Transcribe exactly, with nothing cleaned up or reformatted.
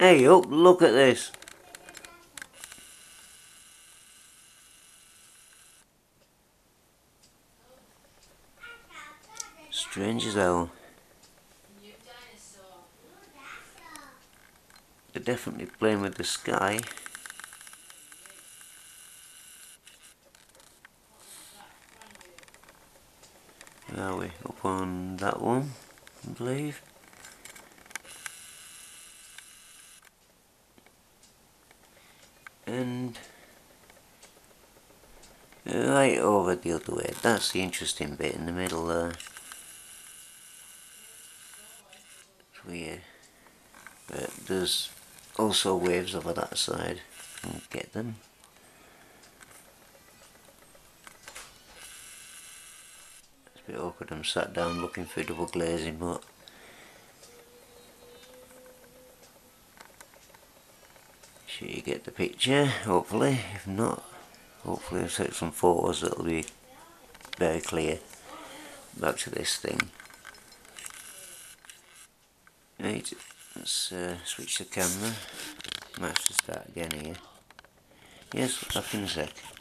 Hey up, look at this. Strange as hell. They're definitely playing with the sky. Where are we? Up on that one, I believe. And right over the other way. That's the interesting bit in the middle there. It's weird. But there's also waves over that side. Can't get them. It's a bit awkward. I'm sat down looking for double glazing, but sure you get the picture. Hopefully, if not, hopefully I'll take some photos that'll be very clear. Back to this thing. Right. Let's uh, switch the camera. Might have to start again here. Yes, I'll be back in a sec.